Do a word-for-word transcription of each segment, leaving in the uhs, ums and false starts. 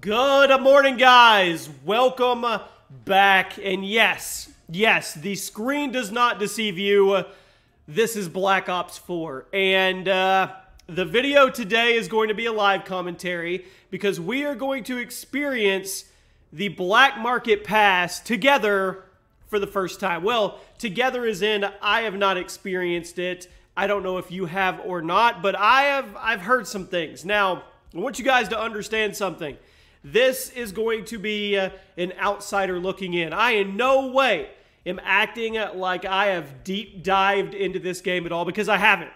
Good morning, guys. Welcome back. And yes, yes, the screen does not deceive you. This is Black Ops four. And uh, the video today is going to be a live commentary because we are going to experience the Black Market Pass together for the first time. Well, together is in I have not experienced it. I don't know if you have or not, but I have I've heard some things. Now, I want you guys to understand something. This is going to be uh, an outsider looking in. I in no way am acting like I have deep dived into this game at all, because I haven't.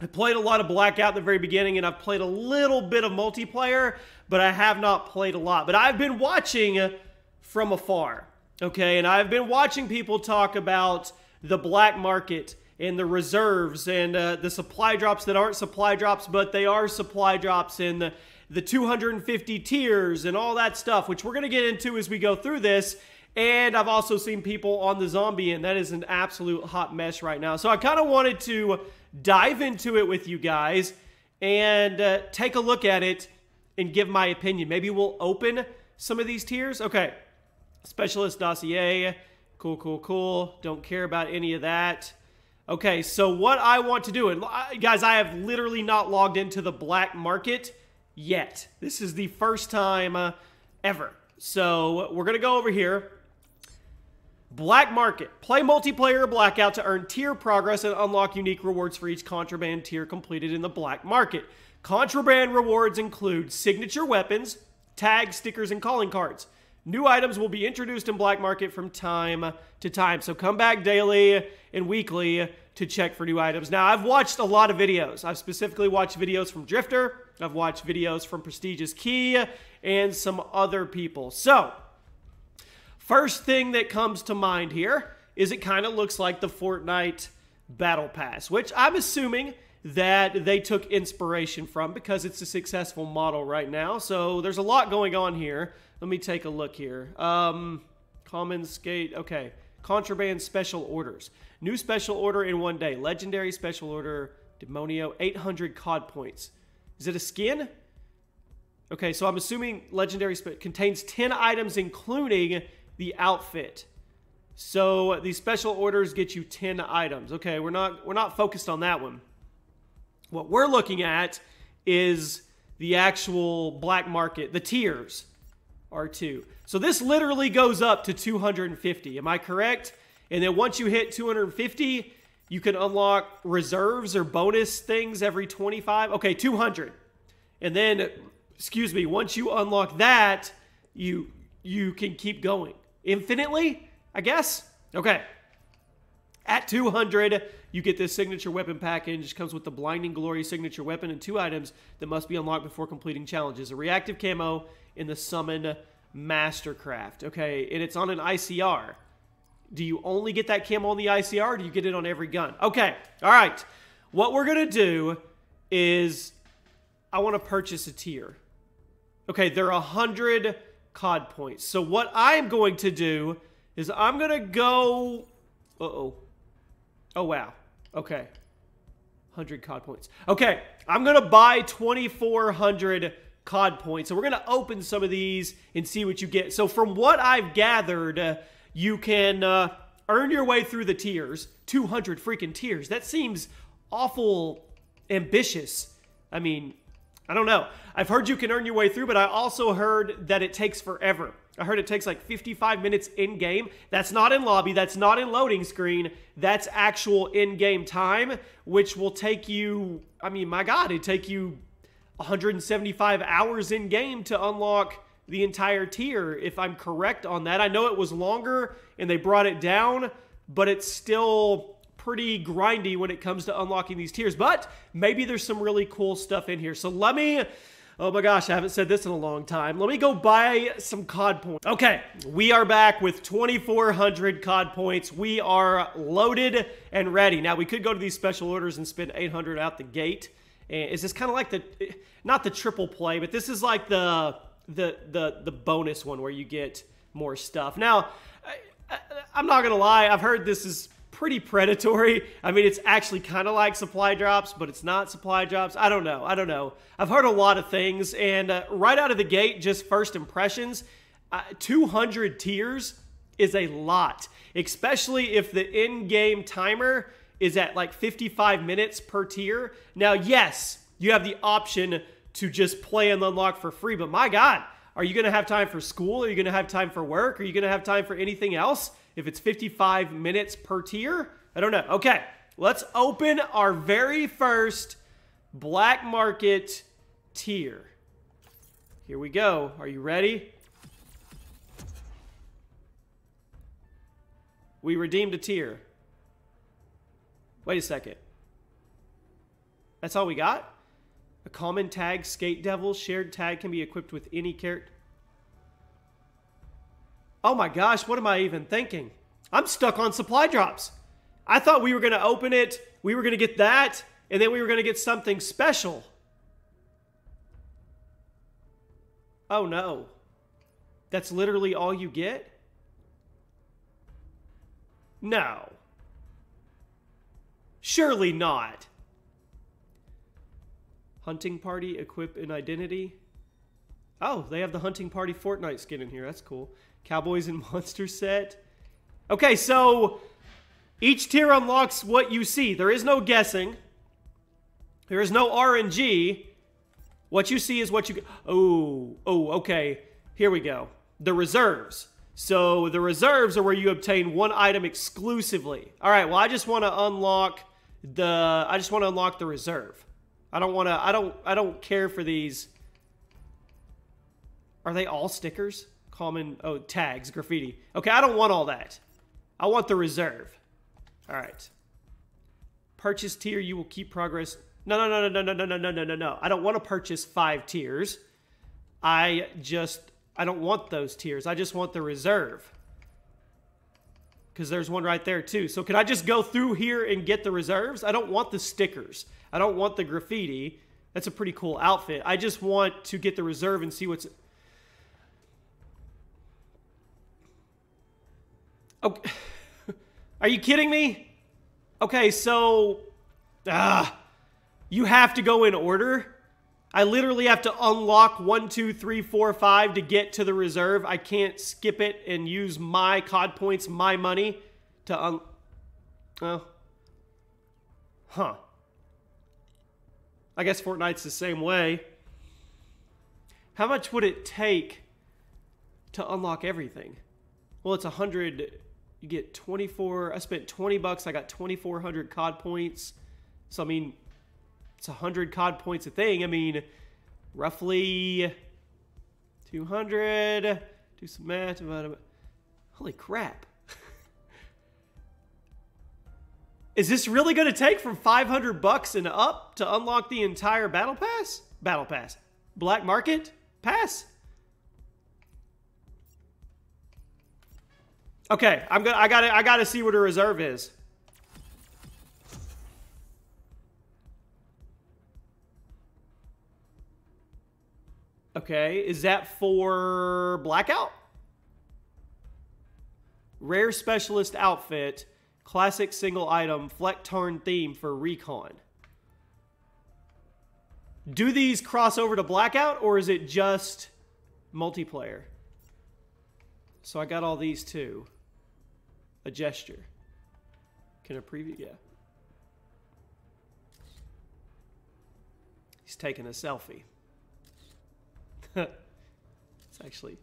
I played a lot of Blackout at the very beginning, and I've played a little bit of multiplayer, but I have not played a lot. But I've been watching from afar, okay? And I've been watching people talk about the black market and the reserves and uh, the supply drops that aren't supply drops, but they are supply drops, and the, the two hundred fifty tiers and all that stuff, which we're going to get into as we go through this. And I've also seen people on the zombie, and that is an absolute hot mess right now. So I kind of wanted to dive into it with you guys and uh, take a look at it and give my opinion. Maybe we'll open some of these tiers. Okay. Specialist dossier. Cool, cool, cool. Don't care about any of that. Okay, so what I want to do, and guys, I have literally not logged into the black market yet. This is the first time uh, ever. So we're going to go over here. Black Market. Play multiplayer Blackout to earn tier progress and unlock unique rewards for each contraband tier completed in the black market. Contraband rewards include signature weapons, tags, stickers, and calling cards. New items will be introduced in Black Market from time to time. So come back daily and weekly to check for new items. Now, I've watched a lot of videos. I've specifically watched videos from Drifter. I've watched videos from Prestigious Key and some other people. So, first thing that comes to mind here is it kind of looks like the Fortnite Battle Pass, which I'm assuming that they took inspiration from because it's a successful model right now. So there's a lot going on here. Let me take a look here. Um, common skate. Okay. Contraband special orders. New special order in one day. Legendary special order. Demonio. eight hundred C O D points. Is it a skin? Okay. So I'm assuming legendary contains ten items, including the outfit. So the special orders get you ten items. Okay. We're not, we're not focused on that one. What we're looking at is the actual black market, the tiers are two. So this literally goes up to two hundred fifty. Am I correct? And then once you hit two hundred fifty, you can unlock reserves or bonus things every twenty-five. Okay, two hundred. And then, excuse me, once you unlock that, you you can keep going infinitely, I guess. Okay. At two hundred, you get this signature weapon package. It comes with the Blinding Glory signature weapon and two items that must be unlocked before completing challenges. A reactive camo in the Summon Mastercraft. Okay, and it's on an I C R. Do you only get that camo on the I C R, or do you get it on every gun? Okay, all right. What we're going to do is I want to purchase a tier. Okay, there are one hundred C O D points. So what I'm going to do is I'm going to go... Uh-oh. Oh, wow. Okay. one hundred C O D points. Okay. I'm going to buy twenty-four hundred C O D points. So we're going to open some of these and see what you get. So from what I've gathered, uh, you can uh, earn your way through the tiers. two hundred freaking tiers. That seems awful ambitious. I mean, I don't know. I've heard you can earn your way through, but I also heard that it takes forever. I heard it takes like fifty-five minutes in-game. That's not in lobby. That's not in loading screen. That's actual in-game time, which will take you, I mean, my God, it'd take you one hundred seventy-five hours in-game to unlock the entire tier, if I'm correct on that. I know it was longer and they brought it down, but it's still pretty grindy when it comes to unlocking these tiers. But maybe there's some really cool stuff in here. So let me... Oh my gosh, I haven't said this in a long time. Let me go buy some C O D points. Okay, we are back with twenty-four hundred C O D points. We are loaded and ready. Now, we could go to these special orders and spend eight hundred out the gate. And is this kind of like the, not the triple play, but this is like the, the, the, the bonus one where you get more stuff. Now, I, I, I'm not going to lie. I've heard this is pretty predatory. I mean, it's actually kind of like supply drops, but it's not supply drops. I don't know. I don't know. I've heard a lot of things, and uh, right out of the gate, just first impressions, uh, two hundred tiers is a lot, especially if the in-game timer is at like fifty-five minutes per tier. Now, yes, you have the option to just play and unlock for free, but my God, are you going to have time for school? Are you going to have time for work? Are you going to have time for anything else if it's fifty-five minutes per tier? I don't know. Okay, let's open our very first black market tier. Here we go. Are you ready? We redeemed a tier. Wait a second. That's all we got? A common tag, Skate Devil, shared tag can be equipped with any character. Oh my gosh, what am I even thinking? I'm stuck on supply drops. I thought we were going to open it, we were going to get that, and then we were going to get something special. Oh no. That's literally all you get? No. Surely not. Hunting party, equip an identity. Oh, they have the hunting party Fortnite skin in here. That's cool. Cowboys and monster set. Okay, so each tier unlocks what you see. There is no guessing. There is no R N G. What you see is what you... Oh, oh, okay. Here we go. The reserves. So the reserves are where you obtain one item exclusively. All right, well, I just want to unlock the... I just want to unlock the reserve. I don't want to, I don't, I don't care for these. Are they all stickers? Common, oh, tags, graffiti. Okay, I don't want all that. I want the reserve. All right. Purchase tier, you will keep progress. No, no, no, no, no, no, no, no, no, no, no. I don't want to purchase five tiers. I just, I don't want those tiers. I just want the reserve. Because there's one right there too. So can I just go through here and get the reserves? I don't want the stickers. I don't want the graffiti. That's a pretty cool outfit. I just want to get the reserve and see what's... Okay. Are you kidding me? Okay, so... Uh, you have to go in order. I literally have to unlock one, two, three, four, five to get to the reserve. I can't skip it and use my C O D points, my money, to un... Oh. Huh. I guess Fortnite's the same way. How much would it take to unlock everything? Well, it's one hundred. You get twenty-four. I spent twenty bucks. I got twenty-four hundred C O D points. So, I mean... It's one hundred C O D points a thing. I mean, roughly two hundred. Do some math. Holy crap. Is this really going to take from five hundred bucks and up to unlock the entire battle pass? Battle pass. Black market pass? Okay, I'm gonna I got to I got to see what a reserve is. Okay, is that for Blackout? Rare specialist outfit, classic single item, Flecktarn theme for recon. Do these cross over to Blackout or is it just multiplayer? So I got all these too. A gesture. Can I preview? Yeah. He's taking a selfie. It's actually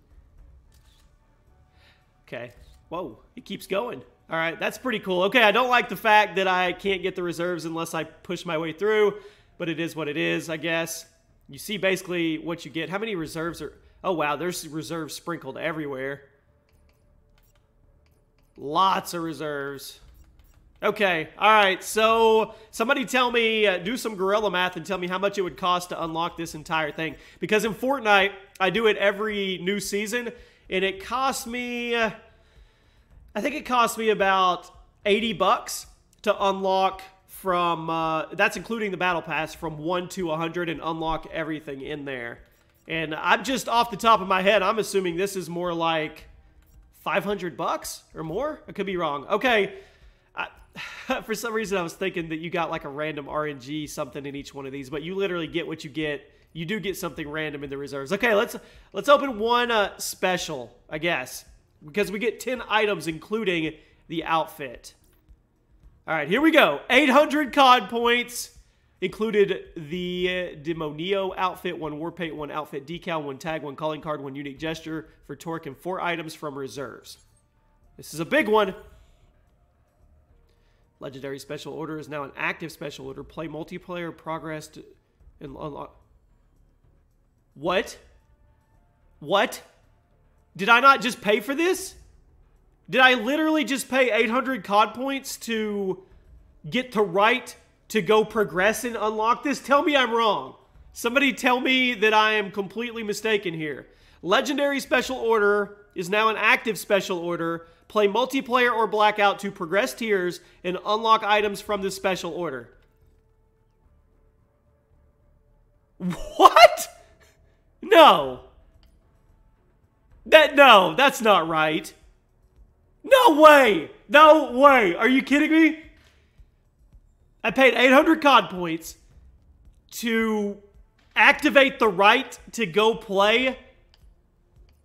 okay. Whoa, it keeps going. All right, that's pretty cool. Okay, I don't like the fact that I can't get the reserves unless I push my way through, but it is what it is, I guess. You see basically what you get. How many reserves are... Oh wow, there's reserves sprinkled everywhere. Lots of reserves. Okay, all right, so somebody tell me, uh, do some guerrilla math and tell me how much it would cost to unlock this entire thing. Because in Fortnite, I do it every new season, and it costs me, uh, I think it cost me about eighty bucks to unlock from, uh, that's including the battle pass, from one to one hundred and unlock everything in there. And I'm just off the top of my head, I'm assuming this is more like five hundred bucks or more? I could be wrong. Okay. I, for some reason I was thinking that you got like a random R N G something in each one of these, but you literally get what you get. You do get something random in the reserves. Okay, let's let's open one uh, special, I guess, because we get ten items, including the outfit. All right, here we go. eight hundred C O D points. Included the Demonio outfit, one war paint, one outfit decal, one tag, one calling card, one unique gesture for Torque, and four items from reserves. This is a big one. Legendary special order is now an active special order. Play multiplayer, progress, to, and unlock. What? What? Did I not just pay for this? Did I literally just pay eight hundred C O D points to get the right to go progress and unlock this? Tell me I'm wrong. Somebody tell me that I am completely mistaken here. Legendary special order is now an active special order. Play multiplayer or blackout to progress tiers and unlock items from this special order. What? No. That, no, that's not right. No way. No way. Are you kidding me? I paid eight hundred C O D points to activate the right to go play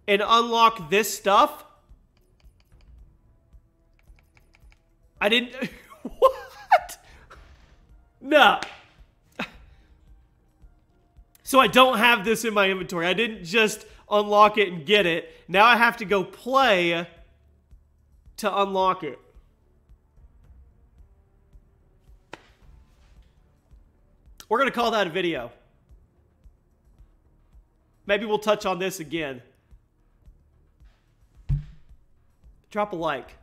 and unlock this stuff. I didn't... What? No. So I don't have this in my inventory. I didn't just unlock it and get it. Now I have to go play to unlock it. We're going to call that a video. Maybe we'll touch on this again. Drop a like.